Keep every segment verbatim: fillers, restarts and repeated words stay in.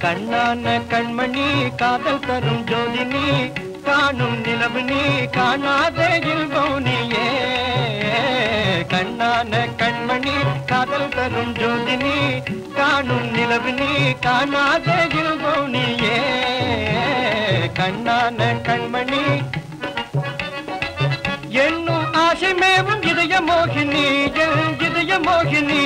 கண்ணான கண்மணி காதல் தரும் ஜோதி நீ, காணும் நிலவு நீ, காணாத இல்பம் நீயே. கண்ணான கண்மணி காதல் தரும் ஜோதி நீ, காணும் நிலவு நீ, காணாத இல்பம் நீயே. கண்ணான கண்மணி என்னும் ஆசை மேவும் இதய மோகினி, இதய மோகினி.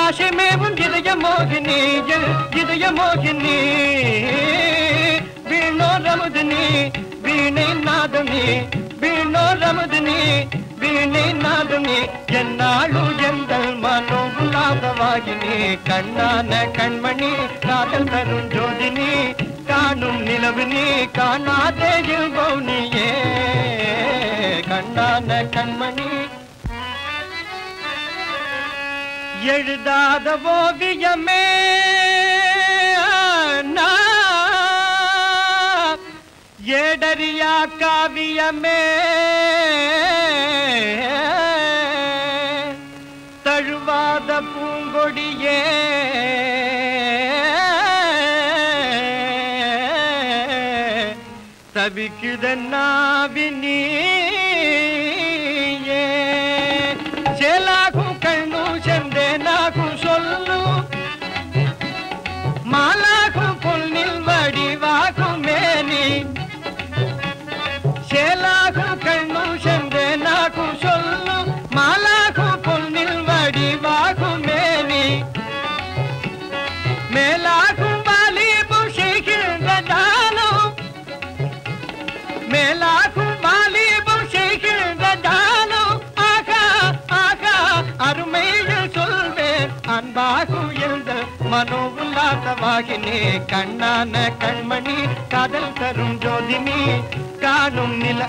ஆசை மேவும் இதய மோகினி, இதய மோகினி. வீணோ ரமுதினி வீணை நாதனி, வீணோ ரமுதினி வீணை நாதனி. என்னாலு எந்தல் மனோவுலாதவாகினி. கண்ணான கண்மணி காதல் தரும் ஜோதினி, காணும் நிலவினி, காணாதே இல்பௌனியே. கண்ணான கண்மணி எழுதாத ஓவியமே, ஏடறியா காவியமே, தழுவாத பூங்கொடியே, தவிக்குதன்னாவினி. மனோவுல்லாதவாகினே. கண்ணான கண்மணி காதல் தரும் ஜோதினி, காணும் நில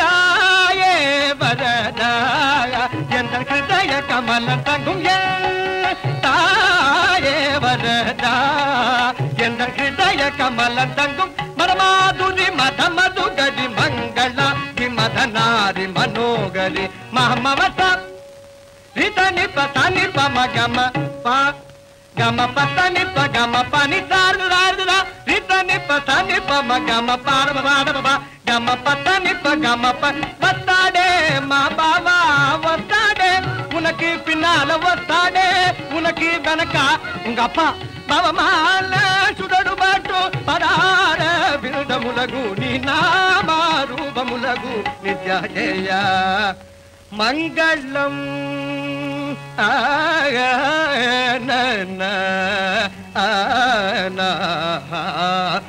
தாயே வரதாயா. எந்த ஹிருதய கமலம் தங்கும் தாயே வரதா, எந்த ஹிருதய கமலம் தங்கும். மரமாதுரி மத மதுகரி மங்களா மதனாரி மனோகரி மமவத ரிதனி பதனி பமகம பா கம பதனி பகம பனி தார் தார். ரிதனி பதனி பமகம பார்வபாடபா கம பதனி பகம பத்தாடே மாபாவா வத்தாடே. உனக்கு பின்னால வத்தாடே, உனக்கு கனக்கா உங்க அப்பா பவமால சுடடு பாட்டு பதார விருதமுலகு நீ நாமா ரூபமுலகு நித்யா ஜெயா மங்களம். ஆ